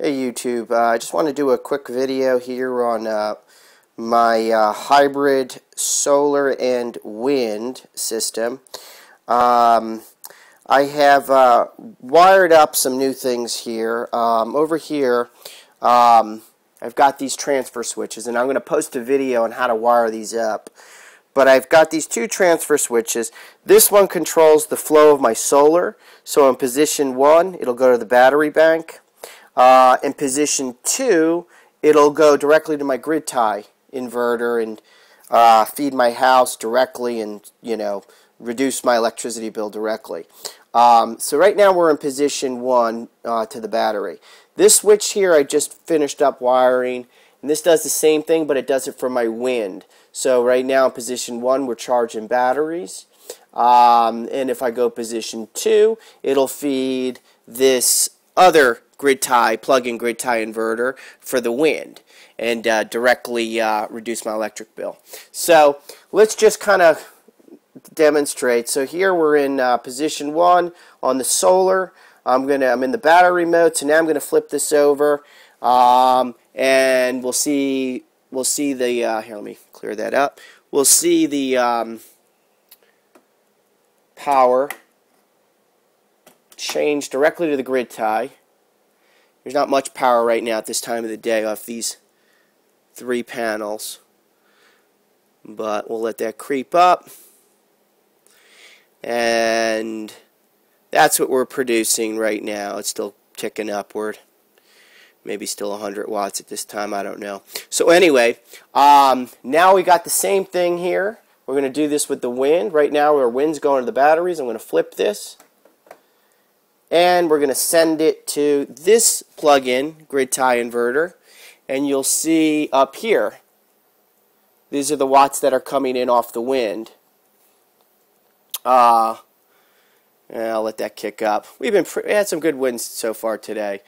Hey YouTube, I just want to do a quick video here on my hybrid solar and wind system. I have wired up some new things here. Over here, I've got these transfer switches, and I'm going to post a video on how to wire these up. But I've got these two transfer switches. This one controls the flow of my solar. So in position 1, it'll go to the battery bank. In position 2, it'll go directly to my grid tie inverter and feed my house directly and, you know, reduce my electricity bill directly. So right now we're in position 1 to the battery. This switch here I just finished up wiring, and this does the same thing, but it does it for my wind. So right now in position 1 we're charging batteries. And if I go position 2, it'll feed this other grid tie, plug-in grid tie inverter for the wind, and directly reduce my electric bill. So let's just kind of demonstrate. So here we're in position 1 on the solar. I'm in the battery mode, so now I'm gonna flip this over, and we'll see the here. Let me clear that up. We'll see the power change directly to the grid tie. There's not much power right now at this time of the day off these 3 panels, but we'll let that creep up, and that's what we're producing right now. It's still ticking upward, maybe still 100 watts at this time, I don't know. So anyway, now we got the same thing here. We're going to do this with the wind. Right now our wind's going to the batteries. I'm going to flip this, and we're going to send it to this plug-in grid tie inverter, and you'll see up here these are the watts that are coming in off the wind. I'll let that kick up. We had some good winds so far today,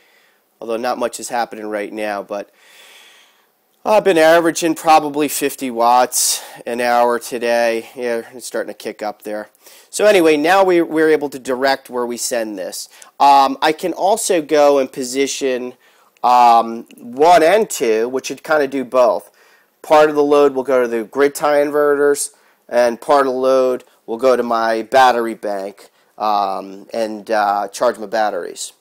although not much is happening right now, but I've been averaging probably 50 watts an hour today. Yeah, it's starting to kick up there. So anyway, now we're able to direct where we send this. I can also go in position 1 and 2, which would kind of do both. Part of the load will go to the grid tie inverters, and part of the load will go to my battery bank and charge my batteries.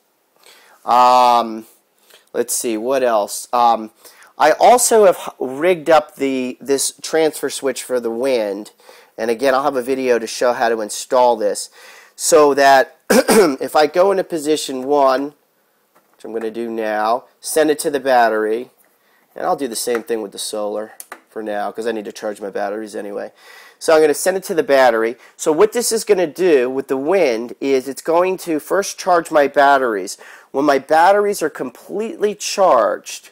Let's see, what else? I also have rigged up this transfer switch for the wind, and again I'll have a video to show how to install this, so that if I go into position 1, which I'm going to do now, send it to the battery, and I'll do the same thing with the solar for now because I need to charge my batteries anyway. So I'm going to send it to the battery. So what this is going to do with the wind is it's going to first charge my batteries. When my batteries are completely charged,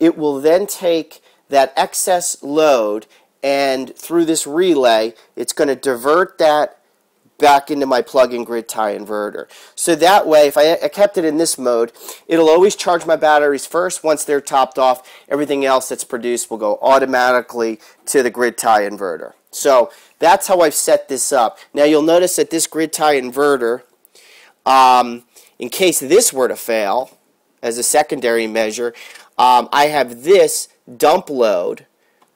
it will then take that excess load, and through this relay it's going to divert that back into my plug-in grid tie inverter. So that way, if I kept it in this mode, it'll always charge my batteries first. Once they're topped off, everything else that's produced will go automatically to the grid tie inverter. So that's how I've set this up. Now you'll notice that this grid tie inverter, in case this were to fail as a secondary measure, I have this dump load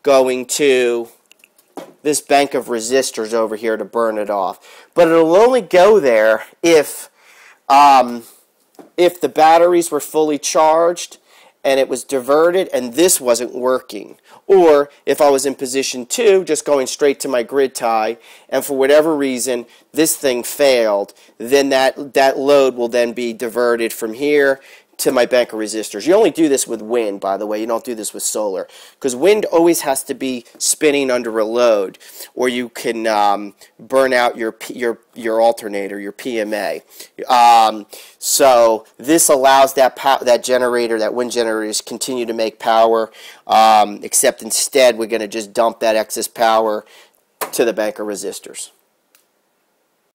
going to this bank of resistors over here to burn it off. But it'll only go there if the batteries were fully charged and it was diverted and this wasn't working, or if I was in position 2 just going straight to my grid tie and for whatever reason this thing failed, then that load will then be diverted from here to my bank of resistors. You only do this with wind, by the way. You don't do this with solar, because wind always has to be spinning under a load, or you can burn out your alternator, your PMA. So this allows that generator, that wind generator, to continue to make power. Except instead, we're going to just dump that excess power to the bank of resistors.